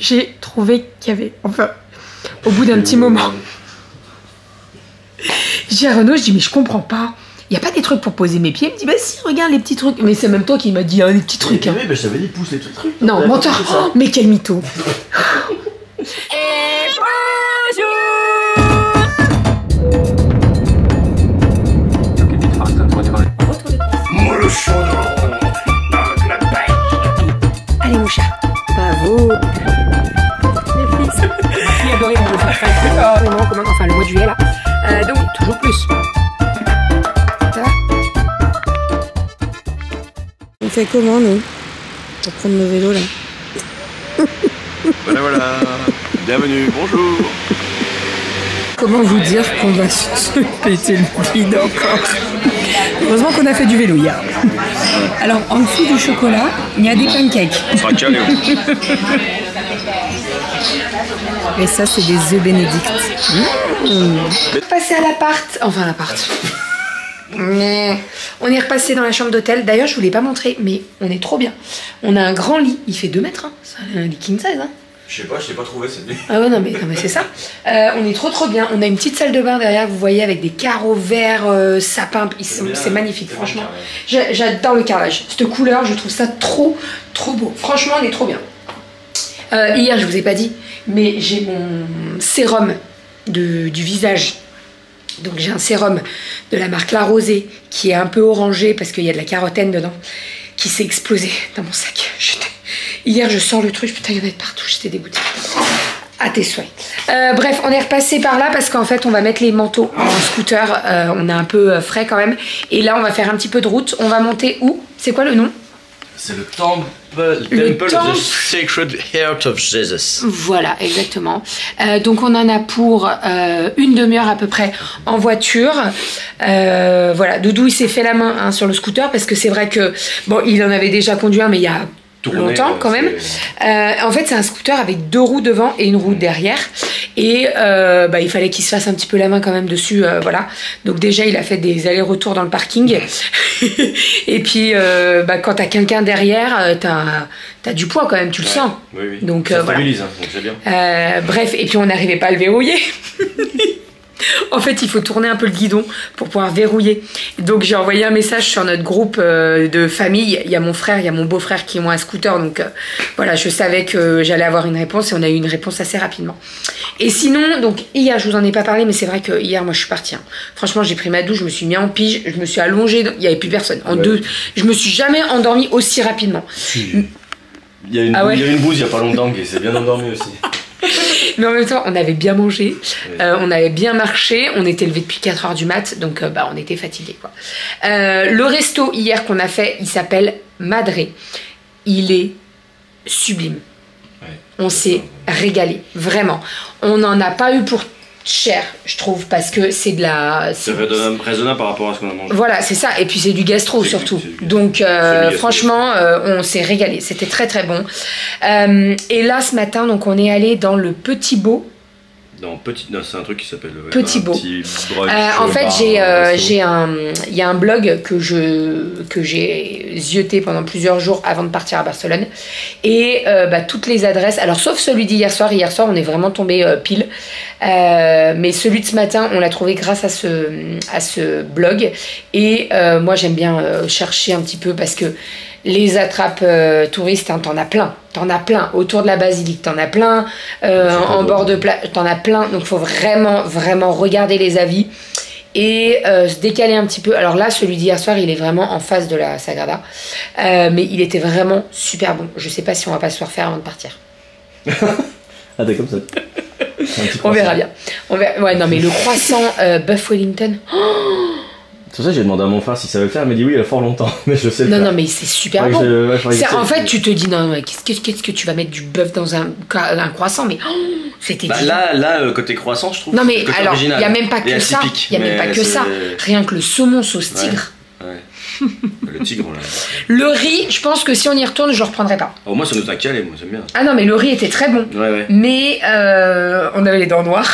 J'ai trouvé qu'il y avait, enfin, au bout d'un petit moment, j'ai dit à Renaud, je dis mais je comprends pas, il n'y a pas des trucs pour poser mes pieds. Il me dit bah si, regarde les petits trucs. Mais c'est même toi qui m'a dit, hein, les petits trucs. Oui, mais je t'avais dit pousse les petits trucs. Non, menteur, oh, mais quel mytho. Et bonjour. Allez mon chat, bravo. Les filles, j'ai adoré mon chat. Enfin le mois de juillet là. Donc toujours plus. Ça va? On fait comment nous pour prendre le vélo là? Voilà voilà. Bienvenue, bonjour. Comment vous dire qu'on va se péter le bide encore? Heureusement qu'on a fait du vélo hier. Alors en dessous du chocolat, il y a des pancakes. Et ça, c'est des œufs bénédicts. Passer à l'appart, enfin l'appart. Mais on est repassé dans la chambre d'hôtel. D'ailleurs, je voulais pas montrer, mais on est trop bien. On a un grand lit. Il fait 2 mètres. Hein. C'est un lit king size. Hein. Je l'ai pas trouvé cette nuit. Ah ouais, non mais c'est ça. On est trop bien. On a une petite salle de bain derrière, vous voyez, avec des carreaux verts, sapins. C'est magnifique, franchement. J'adore le carrelage. Cette couleur, je trouve ça trop, trop beau. Franchement, on est trop bien. Hier, je vous ai pas dit, mais j'ai mon sérum du visage. Donc j'ai un sérum de la marque La Rosée qui est un peu orangé parce qu'il y a de la carotène dedans, qui s'est explosé dans mon sac. Hier, je sors le truc, putain, il y en avait partout, j'étais dégoûtée. À tes souhaits. Bref, on est repassé par là parce qu'en fait, on va mettre les manteaux en scooter. On est un peu frais quand même. Et là, on va faire un petit peu de route. On va monter où? C'est quoi le nom? C'est le Temple of the Sacred Heart of Jesus. Voilà, exactement. Donc, on en a pour une demi-heure à peu près en voiture. Voilà, Doudou, il s'est fait la main hein, sur le scooter parce que c'est vrai que, bon, il en avait déjà conduit un, mais il y a... longtemps quand même. En fait, c'est un scooter avec 2 roues devant et une roue derrière. Et bah, il fallait qu'il se fasse un petit peu la main quand même dessus. Voilà. Donc déjà, il a fait des allers-retours dans le parking. Et puis, bah, quand t'as quelqu'un derrière, t'as du poids quand même, tu le sens. Oui, oui. Donc, ça stabilise, voilà. Donc c'est bien. Bref, et puis on n'arrivait pas à le verrouiller. En fait, il faut tourner un peu le guidon pour pouvoir verrouiller. Donc, j'ai envoyé un message sur notre groupe de famille. Il y a mon frère, il y a mon beau-frère qui ont un scooter. Donc, voilà, je savais que j'allais avoir une réponse et on a eu une réponse assez rapidement. Et sinon, donc, hier, je vous en ai pas parlé, mais c'est vrai que hier, moi, je suis partie. Hein. Franchement, j'ai pris ma douche, je me suis mis en pige, je me suis allongée. Il n'y avait plus personne. En deux, je me suis jamais endormie aussi rapidement. Il y a une, ah ouais, il y a une bouse il n'y a pas longtemps et c'est bien endormi aussi. Mais en même temps, on avait bien mangé, on avait bien marché, on était levé depuis 4 h du mat, donc bah, on était fatigués, quoi. Le resto hier qu'on a fait, il s'appelle Madré. Il est sublime. Ouais, on s'est régalé, vraiment. On n'en a pas eu pour cher, je trouve, parce que c'est de la... C'est raisonnable par rapport à ce qu'on a mangé. Voilà, c'est ça. Et puis c'est du gastro surtout. Donc franchement, on s'est régalé. C'était très très bon. Et là, ce matin, donc on est allé dans le Petit Beau. Non, c'est un truc qui s'appelle Petit Beau. En fait, il y a un blog que j'ai zioté pendant plusieurs jours avant de partir à Barcelone. Et bah, toutes les adresses, alors sauf celui d'hier soir. Hier soir, on est vraiment tombé pile. Mais celui de ce matin, on l'a trouvé grâce à ce blog. Et moi, j'aime bien chercher un petit peu parce que les attrapes touristes, hein, t'en as plein. T'en as plein. Autour de la basilique, t'en as plein. En bord de plage, t'en as plein. Donc, il faut vraiment, vraiment regarder les avis et se décaler un petit peu. Alors là, celui d'hier soir, il est vraiment en face de la Sagrada. Mais il était vraiment super bon. Je sais pas si on va pas se le refaire avant de partir. Ah, t'es comme ça. On verra bien. On verra... Ouais, non, mais le croissant Buff Wellington... Oh, c'est pour ça que j'ai demandé à mon frère si ça veut le faire, il m'a dit oui il y a fort longtemps, mais je sais pas. Non, non, mais c'est super bon. En fait, tu te dis, non, mais qu'est-ce que tu vas mettre du bœuf dans un croissant, mais oh, c'était bah, là, côté croissant, je trouve. Non, mais alors, il n'y a même pas que ça. Il n'y a même pas que ça. Rien que le saumon sauce tigre. Ouais. Le tigre, là. Le riz, je pense que si on y retourne, je ne reprendrai pas. Au moins, ça nous a calé, moi, j'aime bien. Ah non, mais le riz était très bon. Ouais, ouais. Mais on avait les dents noires.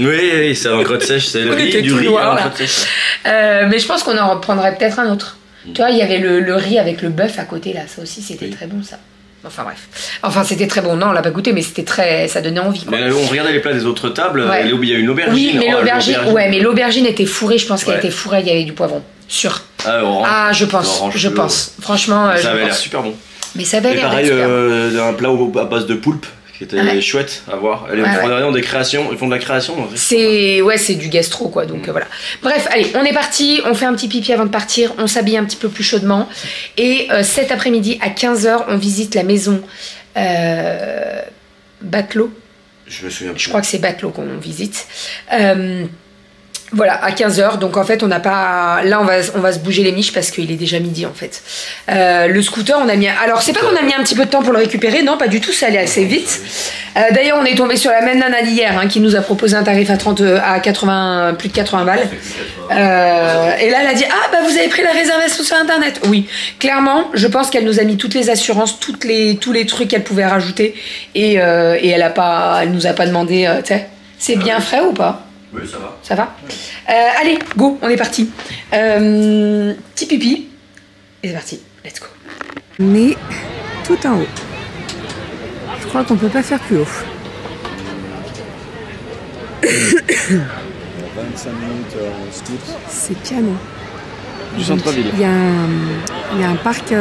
Oui, oui, c'est en crotte sèche, c'est le riz, du riz noir, à la crotte sèche. Mais je pense qu'on en reprendrait peut-être un autre. Tu vois, il y avait le riz avec le bœuf à côté, là. Ça aussi, c'était très bon, ça. Enfin bref. Enfin c'était très bon. Non, on l'a pas goûté, mais c'était très, ça donnait envie, quoi. Mais on regardait les plats des autres tables. Ouais. Et il y a une aubergine. Oui, mais l'aubergine était fourrée. Je pense qu'elle était fourrée. Il y avait du poivron. Sûr. Ah, je pense. Je pense. Franchement. Ça avait l'air super bon. Mais ça avait l'air. Pareil, un plat à base de poulpe. Qui était chouette à voir. Ils font des créations, ils font de la création. C'est du gastro, quoi. Donc voilà. Bref, allez, on est parti. On fait un petit pipi avant de partir. On s'habille un petit peu plus chaudement. Et cet après-midi à 15 h, on visite la maison Batlló. Je me souviens. Je crois que c'est Batlló qu'on visite. Voilà, à 15 h, donc en fait on n'a pas... Là on va se bouger les miches parce qu'il est déjà midi en fait. Le scooter on a mis... Alors c'est pas qu'on a mis un petit peu de temps pour le récupérer, non pas du tout, ça allait assez vite. D'ailleurs on est tombé sur la même nana d'hier hein, qui nous a proposé un tarif à 80, plus de 80 balles. Et là elle a dit, ah bah vous avez pris la réservation sur internet. Oui, clairement je pense qu'elle nous a mis toutes les assurances, tous les trucs qu'elle pouvait rajouter. Et elle a pas, elle nous a pas demandé, tu sais, c'est bien frais ou pas? Oui, ça va. Ça va oui. Allez, go, on est parti. Petit pipi. Et c'est parti, let's go. On est tout en haut. Je crois qu'on peut pas faire plus haut. C'est piano. Du centre-ville. Il y a un parc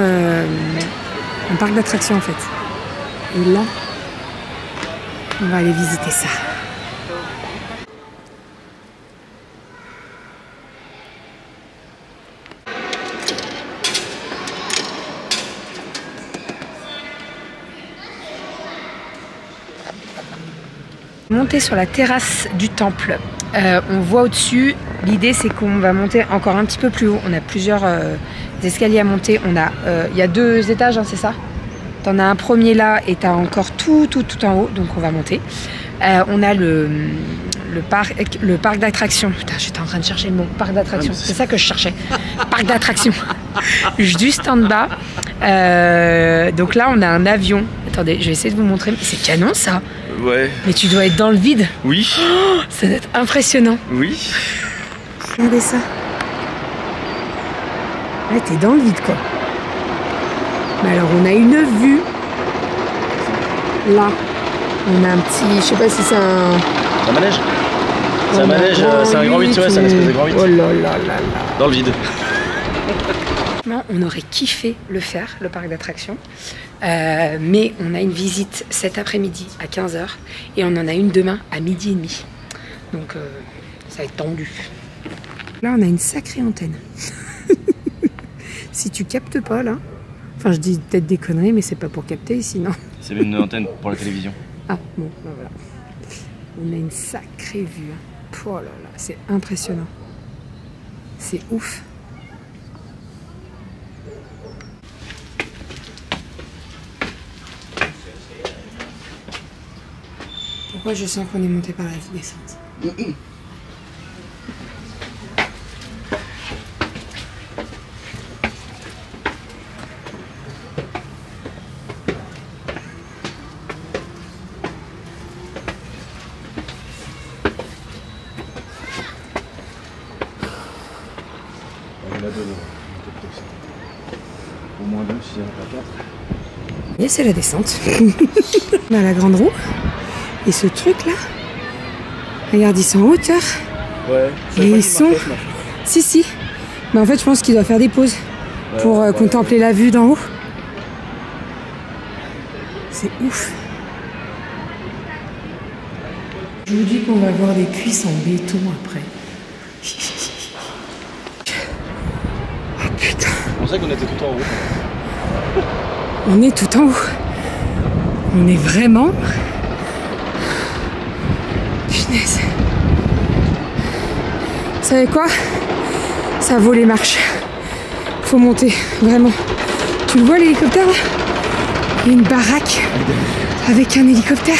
d'attractions en fait. Et là, on va aller visiter ça. Monter sur la terrasse du temple, on voit au-dessus, l'idée c'est qu'on va monter encore un petit peu plus haut, on a plusieurs escaliers à monter, on a, y a 2 étages, hein, c'est ça? T'en as un premier là et t'as encore tout en haut, donc on va monter. On a le parc d'attractions, putain j'étais en train de chercher le mot, parc d'attractions, c'est ça que je cherchais, parc d'attractions, juste en bas. Donc là on a un avion, attendez je vais essayer de vous montrer, c'est canon ça. Ouais. Mais tu dois être dans le vide. Oui. Oh, ça doit être impressionnant. Oui. Regardez ça. Ouais, t'es dans le vide quoi. Mais alors on a une vue. Là, on a un petit, je sais pas si c'est un manège. C'est un manège, c'est un grand 8, ouais, c'est un espèce de grand 8. Oh là là là. Dans le vide. On aurait kiffé le faire, le parc d'attractions, mais on a une visite cet après-midi à 15 h et on en a une demain à 12 h30. Donc ça va être tendu. Là on a une sacrée antenne. Si tu captes pas là, enfin je dis peut-être des conneries mais c'est pas pour capter ici non. C'est une antenne pour la télévision. Ah bon, ben voilà. On a une sacrée vue. Hein. Oh là là, c'est impressionnant. C'est ouf. Pourquoi je sens qu'on est monté par la descente? Au moins 2, si il n'y en a pas 4. Et c'est la descente. On a la grande roue. Et ce truc là, regarde, ils sont en hauteur. Ouais. Et ils sont... Si, si. Mais en fait, je pense qu'il doit faire des pauses pour contempler la vue d'en haut. C'est ouf. Je vous dis qu'on va avoir des cuisses en béton après. Oh putain. C'est pour ça qu'on était tout en haut. On est tout en haut. On est vraiment... Vous savez quoi? Ça vaut les marches. Faut monter, vraiment. Tu le vois l'hélicoptère là? Il y a une baraque avec un hélicoptère.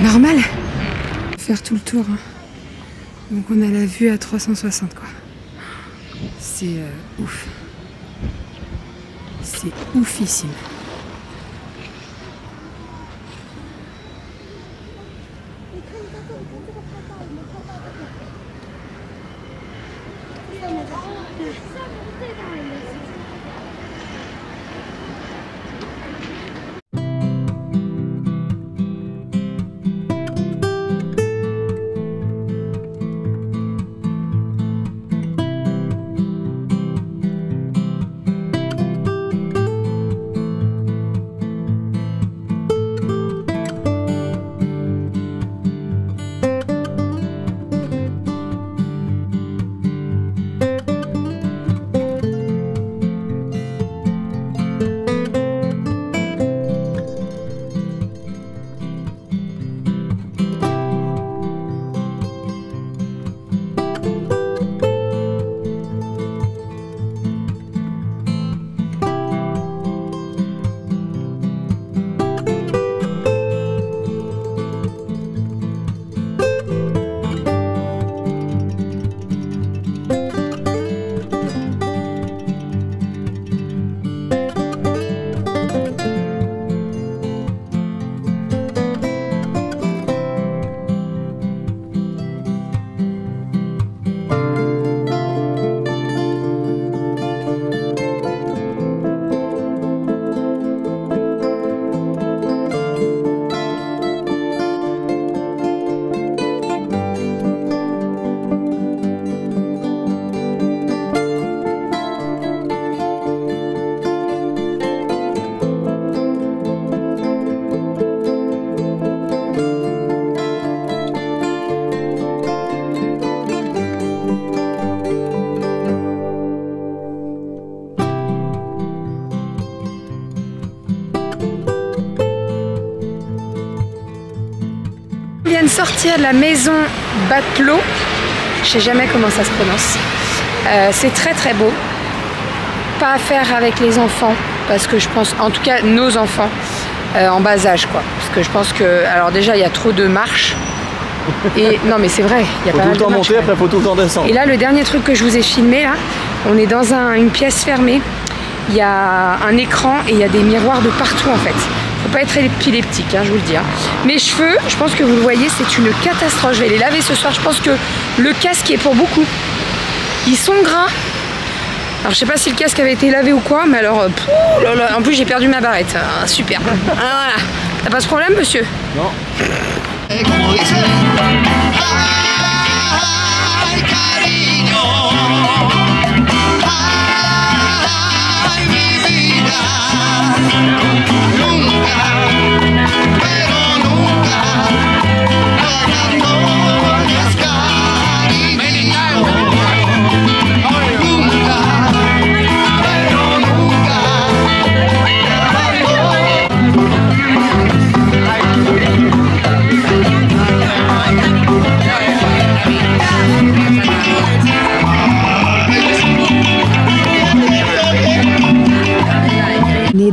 Normal. Faire tout le tour. Hein. Donc on a la vue à 360 quoi. C'est ouf. C'est oufissime. de sortir de la maison Batlló. Je sais jamais comment ça se prononce. C'est très très beau. Pas à faire avec les enfants, parce que je pense, en tout cas nos enfants en bas âge quoi. Parce que je pense que, alors déjà il y a trop de marches. Et non mais c'est vrai, il y a pas mal de marches. Faut tout le temps monter, après faut tout le temps descendre. Et là le dernier truc que je vous ai filmé là, on est dans une pièce fermée. Il y a un écran et il y a des miroirs de partout en fait. Faut pas être épileptique, hein, je vous le dis. Hein. Mes cheveux, je pense que vous le voyez, c'est une catastrophe. Je vais les laver ce soir. Je pense que le casque est pour beaucoup. Ils sont gras. Alors je sais pas si le casque avait été lavé ou quoi, mais alors... Pouh, là, là. En plus j'ai perdu ma barrette. Ah, super. Ah, voilà. T'as pas ce problème monsieur? Non.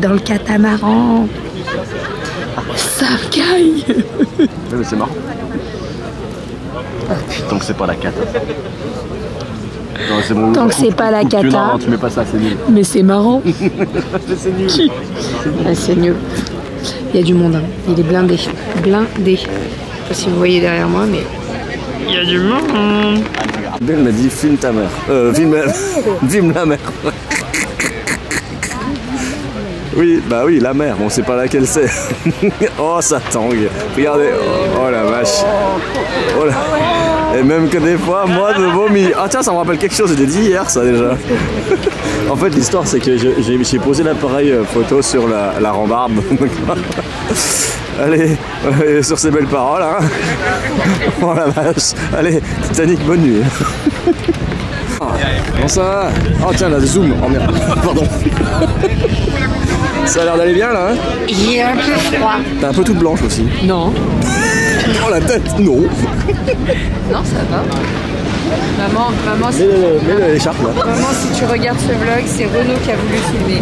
Dans le catamaran, ça caille. Oui, mais c'est marrant. Tant que c'est pas la cata. Non, c'est bon, tant que c'est pas la cata. Non, tu mets pas ça, c'est nul. Mais c'est marrant. C'est nul. C'est nul. Il y a du monde. Hein. Il est blindé. Blindé. Je sais pas si vous voyez derrière moi, mais il y a du monde. Belle m'a dit filme ta mère. Filme la mère. Oui, bah oui, la mer, on sait pas laquelle c'est. Oh, ça tangue. Regardez, oh, oh la vache. Oh, la... Et même que des fois, moi, je vomis. Ah tiens, ça me rappelle quelque chose, je l'ai dit hier, ça déjà. En fait, l'histoire, c'est que j'ai posé l'appareil photo sur la rambarde. Allez, sur ces belles paroles, hein. Oh la vache. Allez, Titanic, bonne nuit. Comment ça va? Oh tiens, là, zoom. Oh merde, pardon. Ça a l'air d'aller bien là hein? Il est un peu froid. T'es un peu toute blanche aussi. Non. Oh la tête. Non. Non ça va. Maman si... Mets l'écharpe là. Maman si tu regardes ce vlog, c'est Renaud qui a voulu filmer.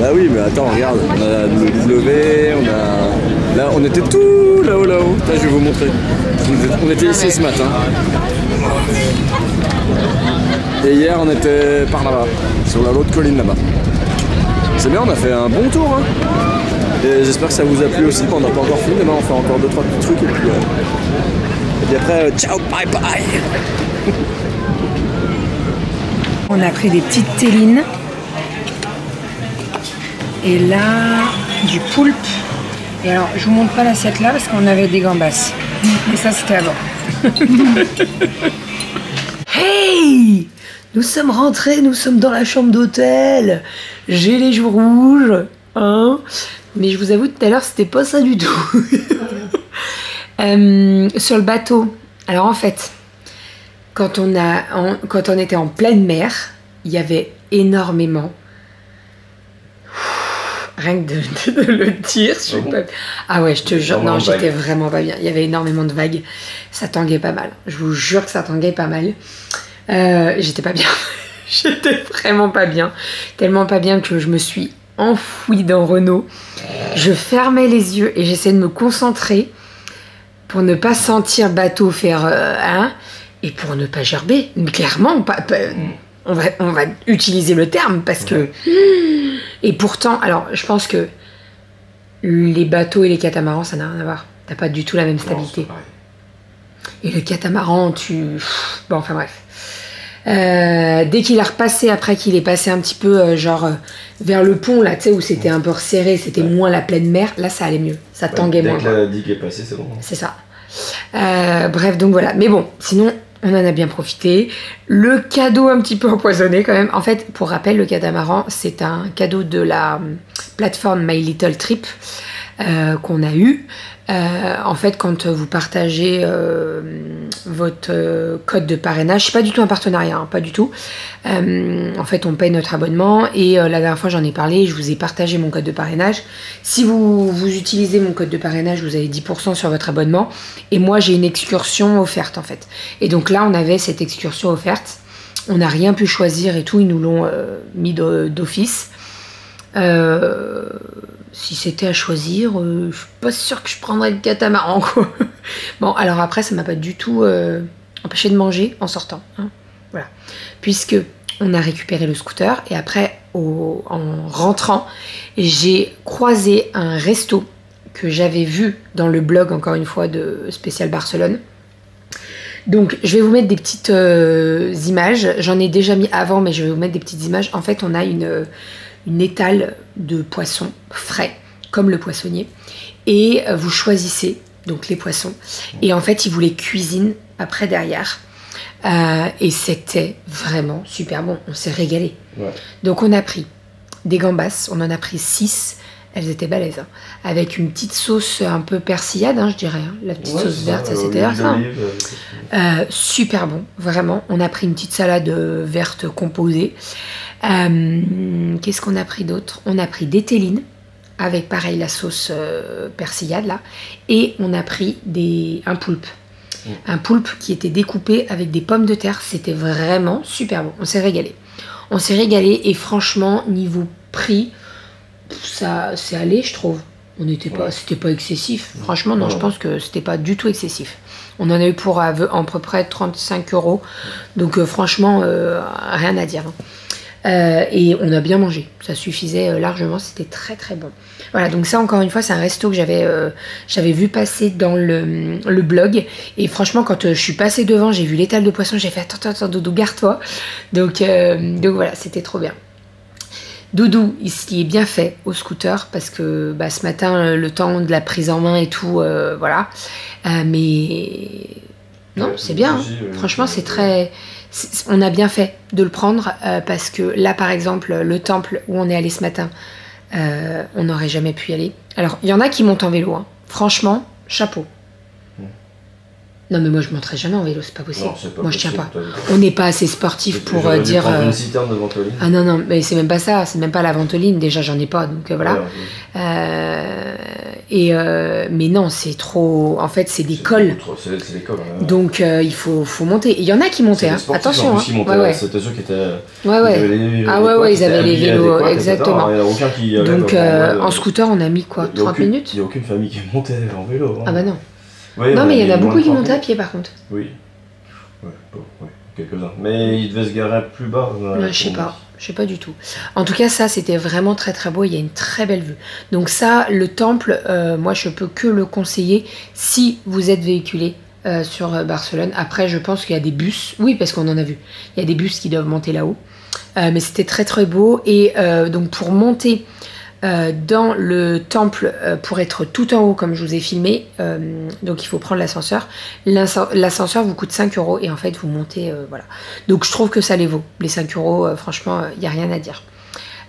Bah oui mais attends regarde, on a le lever, on a... Là on était tout là-haut là-haut. Je vais vous montrer. On était ici ce matin. Et hier on était par là-bas, sur l'autre colline là-bas. C'est bien, on a fait un bon tour hein. Et j'espère que ça vous a plu aussi, on n'a pas encore fini, demain on fait encore 2-3 petits trucs et puis après ciao, bye bye. On a pris des petites tellines et là du poulpe. Et alors je vous montre pas l'assiette là parce qu'on avait des gambas. Et ça c'était avant. Hey! Nous sommes rentrés, nous sommes dans la chambre d'hôtel. J'ai les joues rouges, hein. Mais je vous avoue, tout à l'heure, c'était pas ça du tout. Sur le bateau. Alors en fait, quand on était en pleine mer, il y avait énormément. Rien que de le dire, je suis pas... Ah ouais, je te jure, non, j'étais vraiment pas bien. Il y avait énormément de vagues. Ça tanguait pas mal. Je vous jure que ça tanguait pas mal. J'étais pas bien, j'étais vraiment pas bien, tellement pas bien que je me suis enfouie dans Renaud. Je fermais les yeux et j'essayais de me concentrer pour ne pas sentir bateau faire hein, et pour ne pas gerber. Mais clairement, on va utiliser le terme parce que... Et pourtant, alors je pense que les bateaux et les catamarans, ça n'a rien à voir. T'as pas du tout la même stabilité. Et le catamaran, tu... Bon, enfin bref. Dès qu'il a repassé, après qu'il est passé un petit peu genre vers le pont là, tu sais, où c'était un peu resserré, c'était moins la pleine mer, là ça allait mieux, ça tanguait moins. Dès que la digue est passée, c'est bon. C'est ça. Bref, donc voilà. Mais bon, sinon, on en a bien profité. Le cadeau un petit peu empoisonné quand même. En fait, pour rappel, le catamaran, c'est un cadeau de la plateforme My Little Trip qu'on a eue. En fait, quand vous partagez votre code de parrainage, c'est pas du tout un partenariat, hein, pas du tout. En fait, on paye notre abonnement et la dernière fois j'en ai parlé, je vous ai partagé mon code de parrainage. Si vous utilisez mon code de parrainage, vous avez 10% sur votre abonnement et moi j'ai une excursion offerte en fait. Et donc là, on avait cette excursion offerte. On n'a rien pu choisir et tout, ils nous l'ont mis d'office. Si c'était à choisir, je suis pas sûre que je prendrais le catamaran, quoi. Bon, alors après, ça m'a pas du tout empêché de manger en sortant, hein. Voilà. Puisque on a récupéré le scooter et après, en rentrant, j'ai croisé un resto que j'avais vu dans le blog, encore une fois, de Spécial Barcelone. Donc, je vais vous mettre des petites images. J'en ai déjà mis avant, mais je vais vous mettre des petites images. En fait, on a une étale de poissons frais, comme le poissonnier. Et vous choisissez donc les poissons. Et en fait, ils vous les cuisinent après derrière. Et c'était vraiment super bon. On s'est régalé. Ouais. Donc, on a pris des gambas. On en a pris 6. Elles étaient balèzes, hein. Avec une petite sauce un peu persillade, hein, je dirais, hein. La petite sauce verte, ça c'était ça, hein. Super bon, vraiment. On a pris une petite salade verte composée. Qu'est-ce qu'on a pris d'autre? On a pris des tellines, avec pareil la sauce persillade là, et on a pris un poulpe. Mmh. Un poulpe qui était découpé avec des pommes de terre, c'était vraiment super bon. On s'est régalé. On s'est régalé et franchement, niveau prix, ça c'est allé, je trouve. On n'était pas, c'était pas excessif. Franchement, non, je pense que c'était pas du tout excessif. On en a eu pour à peu près 35 €. Donc franchement, rien à dire, hein. Et on a bien mangé. Ça suffisait largement. C'était très très bon. Voilà. Donc ça, encore une fois, c'est un resto que j'avais vu passer dans le blog. Et franchement, quand je suis passée devant, j'ai vu l'étale de poisson. J'ai fait attends, Doudou, garde-toi. Donc voilà, c'était trop bien. Doudou, il s'y est bien fait au scooter parce que bah, ce matin, le temps de la prise en main et tout, voilà. Mais non, c'est bien. Hein. Franchement, c'est très. On a bien fait de le prendre parce que là, par exemple, le temple où on est allé ce matin, on n'aurait jamais pu y aller. Alors, il y en a qui montent en vélo, hein. Franchement, chapeau. Non mais moi je monterai jamais en vélo, c'est pas possible. Non, pas moi possible, je tiens pas. On n'est pas assez sportif pour dire. Une citerne de ventoline. Ah non mais c'est même pas ça, c'est même pas la ventoline. Déjà j'en ai pas, donc voilà. Ouais, ouais. Mais non c'est trop. En fait c'est des cols. C'est des cols. Ouais. Donc il faut monter. Il y en a qui montaient. Hein. Sportifs, attention. Hein. Montaient, ouais. C'était ceux qui étaient. Ouais ouais. Ils avaient les vélos exactement. Donc en scooter on a mis quoi, 30 minutes. Il n'y a aucune famille qui montait en vélo. Ah bah non. Ouais, non, mais il y en a beaucoup qui montaient à pied par contre. Oui, ouais, bon, ouais, quelques-uns. Mais ils devaient se garer plus bas. Ouais, je sais pas du tout. En tout cas, ça c'était vraiment très très beau. Il y a une très belle vue. Donc, ça, le temple, moi je peux que le conseiller si vous êtes véhiculé sur Barcelone. Après, je pense qu'il y a des bus. Oui, parce qu'on en a vu. Il y a des bus qui doivent monter là-haut. Mais c'était très très beau. Et donc, pour monter. Dans le temple, pour être tout en haut comme je vous ai filmé, donc il faut prendre l'ascenseur. L'ascenseur vous coûte 5 € et en fait vous montez, voilà. Donc je trouve que ça les vaut, les 5 €, franchement il n'y a rien à dire.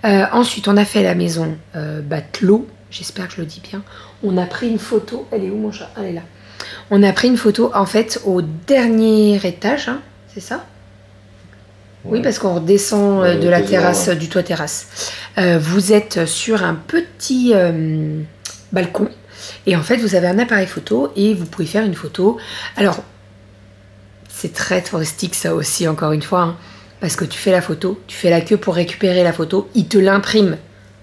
Ensuite on a fait la maison Batlló, j'espère que je le dis bien. On a pris une photo, elle est où mon chat? Elle est là. On a pris une photo en fait au dernier étage, hein, c'est ça? Oui, parce qu'on redescend de la terrasse, du toit terrasse. Vous êtes sur un petit balcon et en fait vous avez un appareil photo et vous pouvez faire une photo. Alors c'est très touristique ça aussi encore une fois, hein, parce que tu fais la photo, tu fais la queue pour récupérer la photo, ils te l'impriment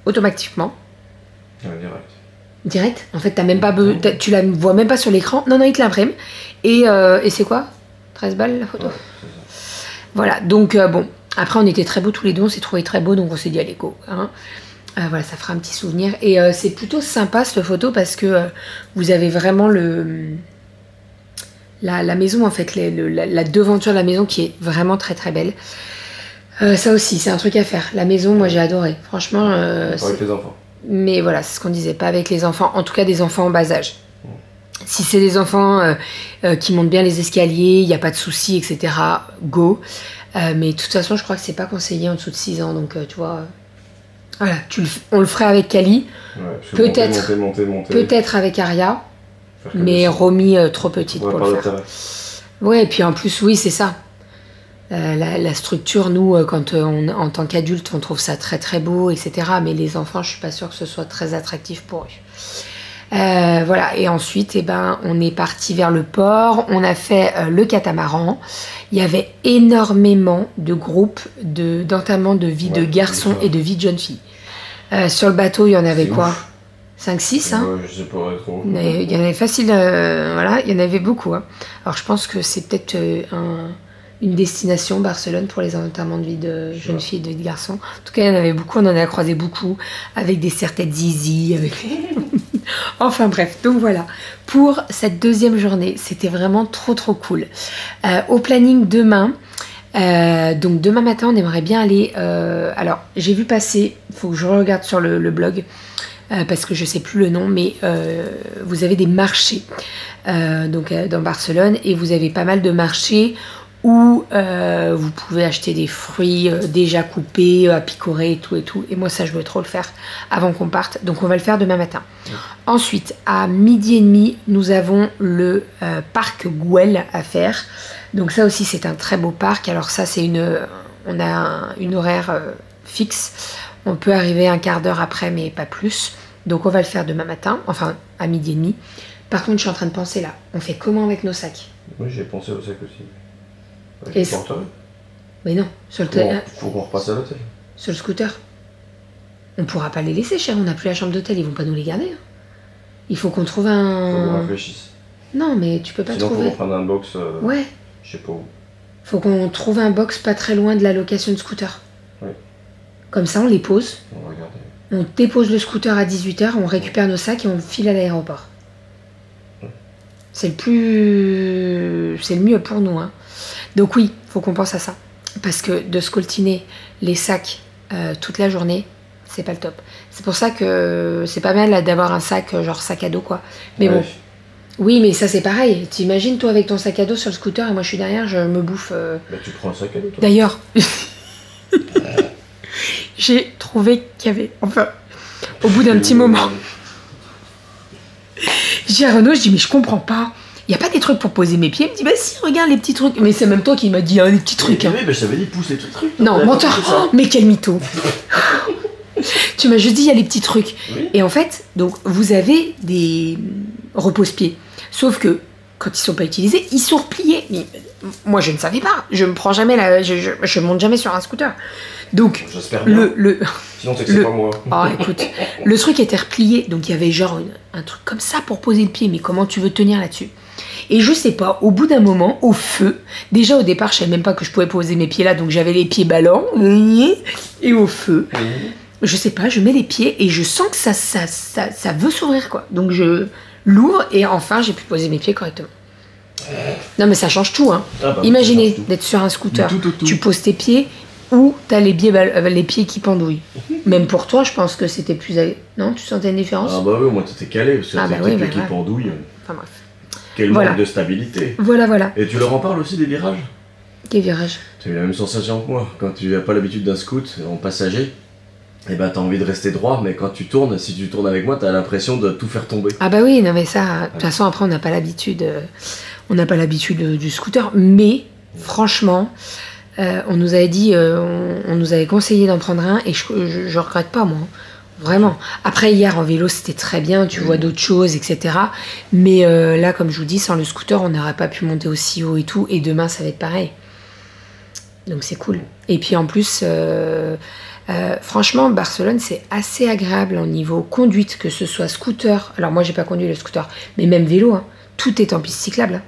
automatiquement. Ouais, direct. En fait, t'as même pas tu la vois même pas sur l'écran. Non, ils te l'impriment. Et c'est quoi, 13 balles la photo? Ouais, voilà, donc bon, après on était très beaux tous les deux, on s'est trouvés très beaux, donc on s'est dit à l'écho, hein. Voilà, ça fera un petit souvenir. Et c'est plutôt sympa cette photo parce que vous avez vraiment la maison en fait, la devanture de la maison qui est vraiment très très belle. Ça aussi, c'est un truc à faire. La maison, moi j'ai adoré, franchement. Pas avec les enfants. Mais voilà, c'est ce qu'on disait, pas avec les enfants, en tout cas des enfants en bas âge. Si c'est des enfants qui montent bien les escaliers, il n'y a pas de soucis, etc. Go. Mais de toute façon, je crois que c'est pas conseillé en dessous de 6 ans. Donc, tu vois, Voilà, on le ferait avec Cali, ouais, peut-être peut-être avec Aria, mais Romy trop petite pour le faire. Ouais, et puis en plus, oui, c'est ça. La structure, nous, quand on, en tant qu'adulte, on trouve ça très très beau, etc. Mais les enfants, je suis pas sûre que ce soit très attractif pour eux. Voilà, et ensuite, eh ben, on est parti vers le port, on a fait le catamaran. Il y avait énormément de groupes d'entamement de vie de garçons et de vie de jeunes filles. Sur le bateau, il y en avait quoi, 5-6, hein, je sais pas trop. Il y en avait facile, voilà, il y en avait beaucoup. Hein. Alors je pense que c'est peut-être une destination, Barcelone, pour les entamements de vie de jeunes filles et de vie de garçons. En tout cas, il y en avait beaucoup, on en a croisé beaucoup, avec des serre-têtes zizi, avec... Enfin bref, donc voilà. Pour cette deuxième journée, c'était vraiment trop trop cool. Au planning demain, donc demain matin, on aimerait bien aller... alors, j'ai vu passer, il faut que je regarde sur le blog, parce que je ne sais plus le nom, mais vous avez des marchés donc, dans Barcelone, et vous avez pas mal de marchés où vous pouvez acheter des fruits déjà coupés, à picorer et tout et tout. Et moi ça je veux trop le faire avant qu'on parte, donc on va le faire demain matin. Ensuite à 12h30 nous avons le parc Gouel à faire. Donc ça aussi c'est un très beau parc. Alors ça c'est une horaire fixe. On peut arriver un quart d'heure après mais pas plus. Donc on va le faire demain matin, enfin à 12h30. Par contre je suis en train de penser là, on fait comment avec nos sacs? Oui j'ai pensé aux sacs aussi. Et mais non, sur le faut qu'on repasse à l'hôtel. Sur le scooter. On pourra pas les laisser, cher, on n'a plus la chambre d'hôtel, ils vont pas nous les garder. Hein. Il faut qu'on trouve un... Faut qu'on réfléchisse. Non, mais tu peux pas trouver... Sinon, faut qu'on prenne un box... Ouais. Je sais pas où. Faut qu'on trouve un box pas très loin de la location de scooter. Ouais. Comme ça, on les pose. On va regarder. On dépose le scooter à 18h, on récupère nos sacs et on file à l'aéroport. Ouais. C'est le plus... C'est le mieux pour nous, hein. Donc oui, il faut qu'on pense à ça. Parce que de scoltiner les sacs toute la journée, c'est pas le top. C'est pour ça que c'est pas mal d'avoir un sac, genre sac à dos, quoi. Mais ouais. Bon. Oui, mais ça c'est pareil. T'imagines, toi, avec ton sac à dos sur le scooter, et moi je suis derrière, je me bouffe... Bah tu prends un sac à dos, toi. D'ailleurs, j'ai trouvé qu'il y avait... Enfin, au bout d'un petit moment... J'ai à Renaud, je dis, mais je comprends pas. Il n'y a pas des trucs pour poser mes pieds? Il me dit, bah si, regarde les petits trucs. Mais c'est même toi qui m'as dit, hein, les petits trucs. Oui, hein. Mais je t'avais dit, pousse les petits trucs. Non, menteur. Oh, mais quel mytho. Tu m'as juste dit, il y a les petits trucs. Oui. Et en fait, donc, vous avez des repose-pieds. Sauf que, quand ils ne sont pas utilisés, ils sont repliés. Mais moi, je ne savais pas. Je ne prends jamais la... Je monte jamais sur un scooter. Donc, j'espère bien. Sinon, c'est que c'est pas moi. Ah, écoute, le truc était replié. Donc, il y avait genre un truc comme ça pour poser le pied. Mais comment tu veux tenir là-dessus? Et je sais pas, au bout d'un moment, au feu, déjà au départ, je savais même pas que je pouvais poser mes pieds là, donc j'avais les pieds ballants, et au feu, je sais pas, je mets les pieds et je sens que ça veut s'ouvrir, quoi. Donc je l'ouvre et enfin, j'ai pu poser mes pieds correctement. Non mais ça change tout, hein. Ah bah, imaginez d'être sur un scooter, tout. Tu poses tes pieds ou t'as les pieds qui pendouillent. Même pour toi, je pense que c'était plus... Non, tu sentais une différence? Ah bah oui, moi t'étais calé, parce que t'as les pieds qui pendouillent. Enfin bref. Quel manque de stabilité. Voilà, voilà. Et tu leur en parles aussi des virages? Quels virages? Tu as eu la même sensation que moi. Quand tu n'as pas l'habitude d'un scoot en passager, et ben t'as envie de rester droit, mais quand tu tournes, si tu tournes avec moi, t'as l'impression de tout faire tomber. Ah bah oui, non mais ça, de toute façon après on n'a pas l'habitude, du scooter. Mais franchement, on nous avait dit, on nous avait conseillé d'en prendre un, et je regrette pas moi. Vraiment. Après, hier, en vélo, c'était très bien. Tu vois d'autres choses, etc. Mais là, comme je vous dis, sans le scooter, on n'aurait pas pu monter aussi haut et tout. Et demain, ça va être pareil. Donc, c'est cool. Et puis, en plus, franchement, Barcelone, c'est assez agréable en niveau conduite, que ce soit scooter. Alors, moi, j'ai pas conduit le scooter. Mais même vélo, hein. Tout est en piste cyclable. Hein.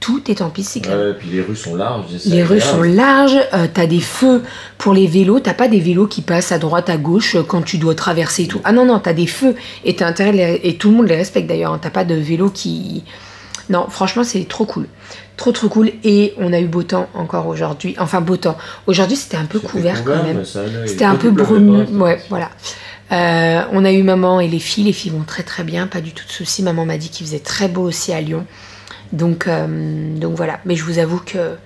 Tout est en piste cyclable. Ouais, et puis les rues sont larges. Les rues sont larges, t'as des feux pour les vélos, t'as pas des vélos qui passent à droite, à gauche quand tu dois traverser et tout. Ah non, non, t'as des feux et t'as intérêt, et tout le monde les respecte d'ailleurs, hein. T'as pas de vélo qui... Non, franchement, c'est trop cool. Trop, trop cool. Et on a eu beau temps encore aujourd'hui. Enfin, beau temps. Aujourd'hui, c'était un peu couvert quand même. C'était un peu brumeux. Ouais, voilà. On a eu maman et les filles. Les filles vont très, très bien. Pas du tout de soucis. Maman m'a dit qu'il faisait très beau aussi à Lyon. Donc voilà, mais je vous avoue que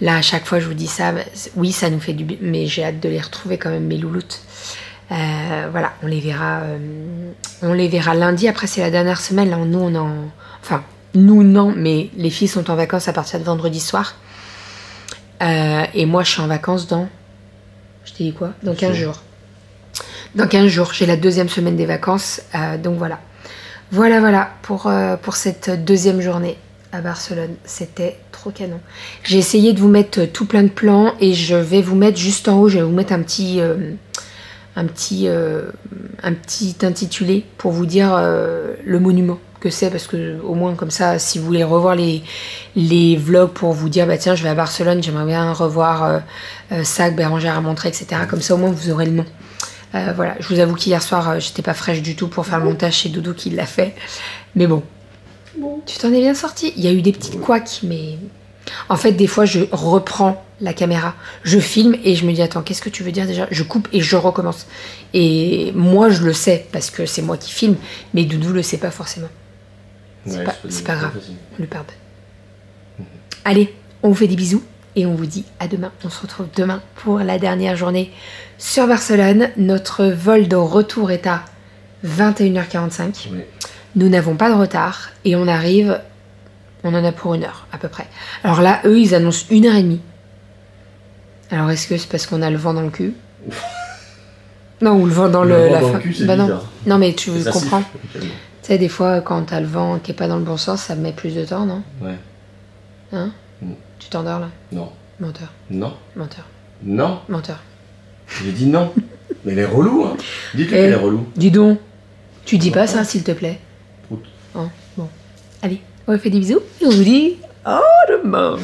là à chaque fois je vous dis ça, oui ça nous fait du bien, mais j'ai hâte de les retrouver quand même mes louloutes, Voilà, on les verra lundi. Après, c'est la dernière semaine. Là, nous, on en... Enfin, nous, non, mais les filles sont en vacances à partir de vendredi soir. Et moi, je suis en vacances dans... Je t'ai dit quoi? Dans 15 jours. Dans 15 jours, j'ai la deuxième semaine des vacances. Donc, voilà. Voilà pour cette deuxième journée à Barcelone. C'était trop canon. J'ai essayé de vous mettre tout plein de plans. Et je vais vous mettre juste en haut, je vais vous mettre un petit intitulé pour vous dire le monument que c'est, parce que au moins comme ça, si vous voulez revoir les vlogs pour vous dire bah tiens, je vais à Barcelone, j'aimerais bien revoir ça que Bérangère a montré, etc. Comme ça au moins vous aurez le nom. Voilà, je vous avoue qu'hier soir j'étais pas fraîche du tout pour faire le montage, c'est Doudou qui l'a fait, mais bon. Tu t'en es bien sorti. Il y a eu des petites couacs, mais en fait des fois je reprends la caméra, je filme et je me dis attends, qu'est-ce que tu veux dire déjà, je coupe et je recommence, et moi je le sais parce que c'est moi qui filme, mais Doudou le sait pas forcément. C'est ouais, pas grave, on lui pardonne. Allez, on vous fait des bisous et on vous dit à demain. On se retrouve demain pour la dernière journée sur Barcelone. Notre vol de retour est à 21h45, ouais. Nous n'avons pas de retard et on arrive, on en a pour 1 heure à peu près. Alors là eux ils annoncent 1h30. Alors est-ce que c'est parce qu'on a le vent dans le cul? Non, ou le vent dans la fin. Bah non. Non mais tu comprends. Tu sais des fois quand t'as le vent qui est pas dans le bon sens, ça met plus de temps, non? Ouais. Hein? Tu t'endors là? Non. Menteur. Non. Menteur. Non. Menteur. J'ai dit non. Mais elle est relou, hein. Dites-le qu'elle est relou. Dis donc. Tu dis pas ça s'il te plaît. Hein? Bon. Allez, on vous fait des bisous et on vous dit à demain.